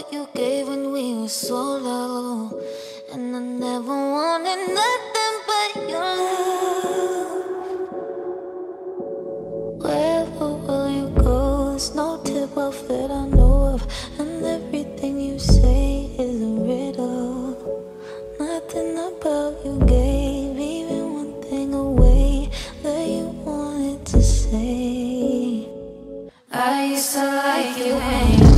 that you gave when we were so low, and I never wanted nothing but your love. Wherever will you go? There's no tip off that I know of, and everything you say is a riddle. Nothing about you gave even one thing away that you wanted to say. I used to like you anyway.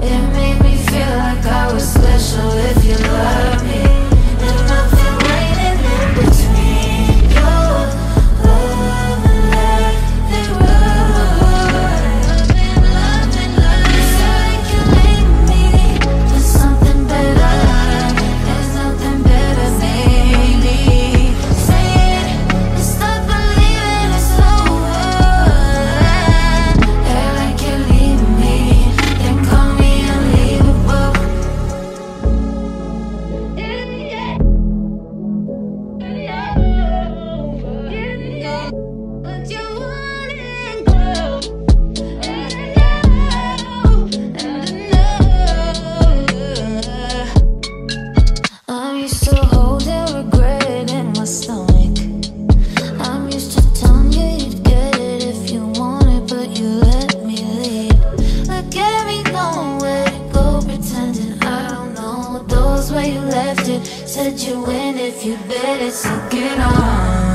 It made me feel like I was special if you loved me. And nothing waiting in between your love and life, they run. I used to like you made me. There's something better, there's nothing better maybe. Say it, it's not believing it's over. Act like you leave me, then call me unleavable. I'm used to holding regret in my stomach. I'm used to telling you you'd get it if you want it, but you let me leave. Look at me going where to go, pretending I don't know. Those where you left it, said you win if you bet it, so get on.